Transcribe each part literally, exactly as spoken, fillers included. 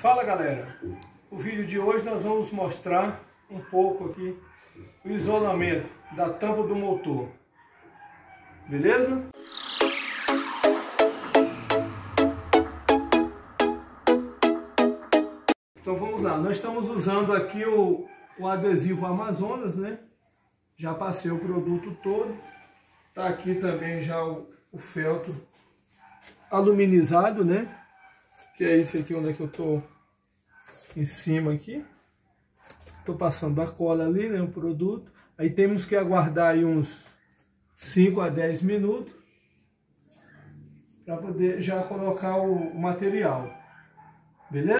Fala galera, o vídeo de hoje nós vamos mostrar um pouco aqui o isolamento da tampa do motor, beleza? Então vamos lá, nós estamos usando aqui o, o adesivo Amazonas, né? Já passei o produto todo, tá aqui também já o, o feltro aluminizado, né? Que é esse aqui onde é que eu tô em cima aqui. Tô passando a cola ali, né, o produto. Aí temos que aguardar aí uns cinco a dez minutos para poder já colocar o material. Beleza?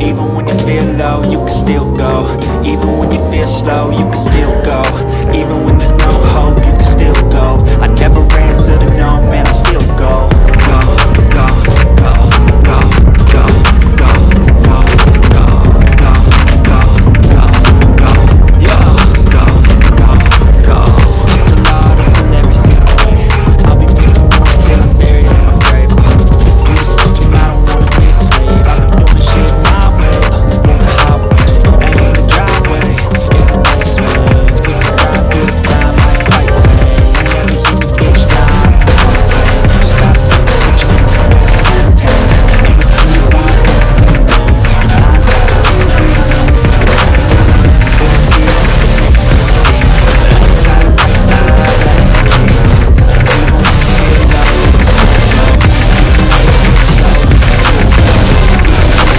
Even when you feel low, you can still go. Even when you feel slow, you can still go. Even when there's no hope, you can still go. I never answer to no, man, I still go. Go, go, go, go, go, go, go, go, go, go, go, go, yo, go, go, go. Hustle hard, hustle every single day. I'll be better off till I'm buried in my grave. Do something, I don't wanna be a slave. I've been doing shit my way, on the highway, ain't on the driveway. It's a nice way, we can ride through the time like a white way. Yeah, we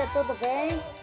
do bitch time, just gotta take a picture of the world. Take a picture of the world. Mine's got a picture of the world. We'll see it. Bom dia, tudo bem?